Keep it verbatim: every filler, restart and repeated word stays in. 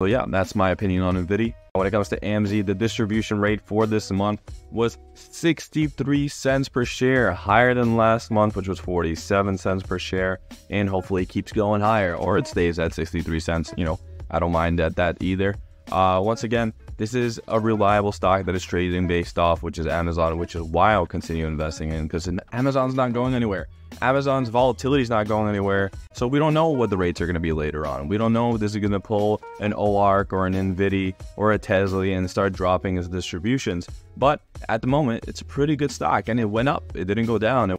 So yeah, that's my opinion on NVIDIA. When it comes to A M Z, the distribution rate for this month was sixty-three cents per share, higher than last month, which was forty-seven cents per share, and hopefully it keeps going higher or it stays at sixty-three cents. You know, I don't mind that that either. Uh, once again, this is a reliable stock that is trading based off, which is Amazon, which is why I'll continue investing in, because Amazon's not going anywhere. Amazon's volatility is not going anywhere. So we don't know what the rates are going to be later on. We don't know if this is going to pull an O A R C or an NVIDIA or a Tesla and start dropping its distributions. But at the moment, it's a pretty good stock and it went up. It didn't go down. It